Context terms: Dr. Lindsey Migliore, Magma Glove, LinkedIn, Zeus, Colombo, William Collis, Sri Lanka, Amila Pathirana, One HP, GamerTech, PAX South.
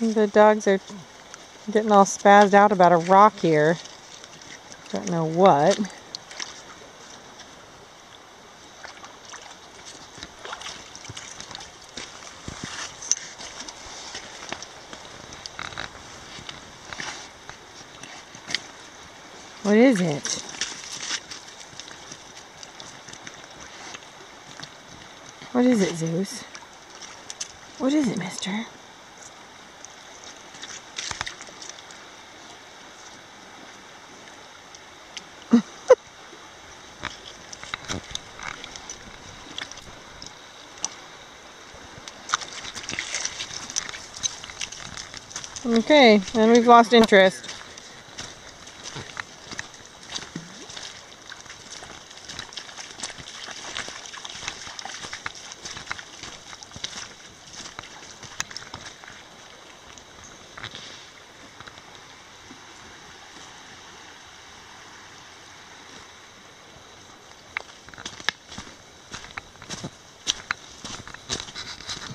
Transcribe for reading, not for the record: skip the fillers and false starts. The dogs are getting all spazzed out about a rock here. Don't know what. What is it? What is it, Zeus? What is it, mister? Okay, and we've lost interest.